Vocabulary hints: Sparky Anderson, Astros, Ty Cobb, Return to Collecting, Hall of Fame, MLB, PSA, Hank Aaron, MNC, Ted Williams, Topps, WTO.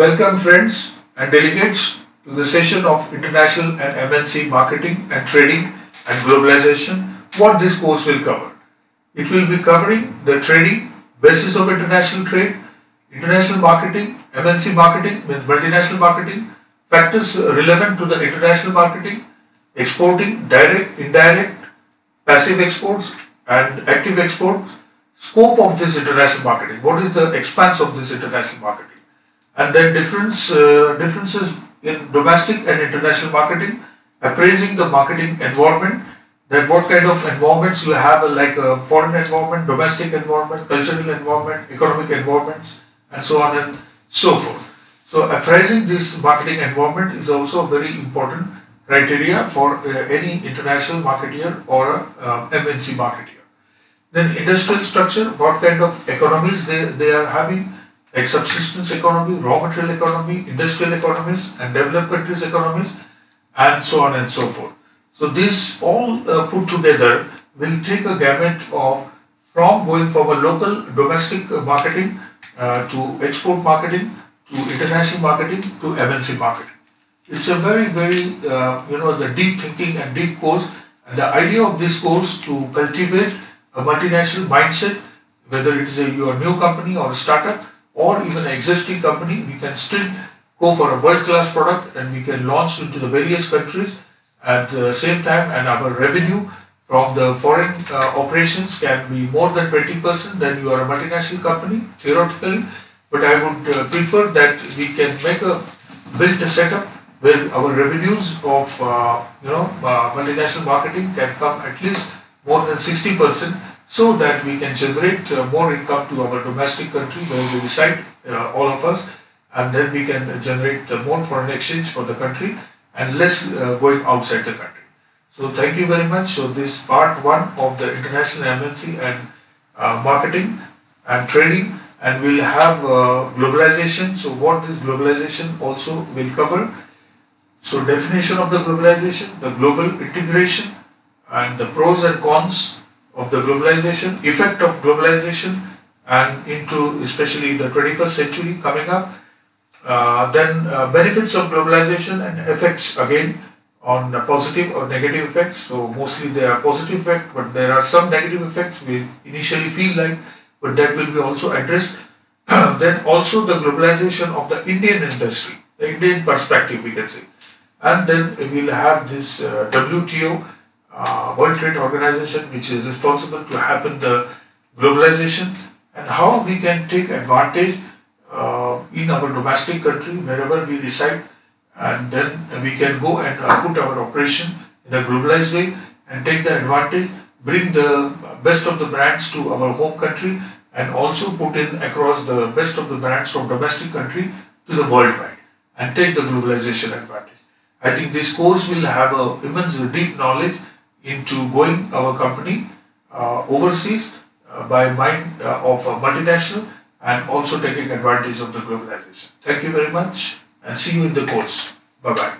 Welcome friends and delegates to the session of International and MNC Marketing and Trading and Globalization. What this course will cover. It will be covering the trading, basis of international trade, international marketing, MNC marketing means multinational marketing, factors relevant to the international marketing, exporting, direct, indirect, passive exports and active exports, scope of this international marketing, what is the expanse of this international marketing. And then differences in domestic and international marketing, appraising the marketing environment, that what kind of environments you have, like a foreign environment, domestic environment, cultural environment, economic environments, and so on and so forth. So appraising this marketing environment is also a very important criteria for any international marketeer or MNC marketeer. Then industrial structure, what kind of economies they are having, like subsistence economy, raw material economy, industrial economies and developed countries economies, and so on and so forth. So this all put together will take a gamut of from going from a local domestic marketing to export marketing to international marketing to MNC marketing. It's a very, very deep thinking and deep course, and the idea of this course to cultivate a multinational mindset, whether it is your new company or a startup, or even an existing company, we can still go for a world-class product and we can launch into the various countries at the same time, and our revenue from the foreign operations can be more than 20%, then you are a multinational company, theoretically. But I would prefer that we can build a setup where our revenues of multinational marketing can come at least more than 60%, so that we can generate more income to our domestic country where we reside, all of us, and then we can generate more foreign exchange for the country and less going outside the country. So thank you very much. So this part one of the international MNC and marketing and trading, and we'll have globalization. So what this globalization also will cover. So definition of the globalization, the global integration and the pros and cons of the globalization, effect of globalization, and into especially the 21st century coming up, then benefits of globalization and effects, again on positive or negative effects. So mostly they are positive effects, but there are some negative effects we initially feel like, but that will be also addressed. Then also the globalization of the Indian industry, the Indian perspective we can say, and then we will have this WTO, World Trade Organization, which is responsible to happen the globalization, and how we can take advantage in our domestic country wherever we reside, and then we can go and put our operation in a globalized way and take the advantage, bring the best of the brands to our home country, and also put in across the best of the brands from domestic country to the worldwide and take the globalization advantage. I think this course will have an immense deep knowledge into going our company overseas by mind of a multinational, and also taking advantage of the globalization. Thank you very much and see you in the course. Bye-bye.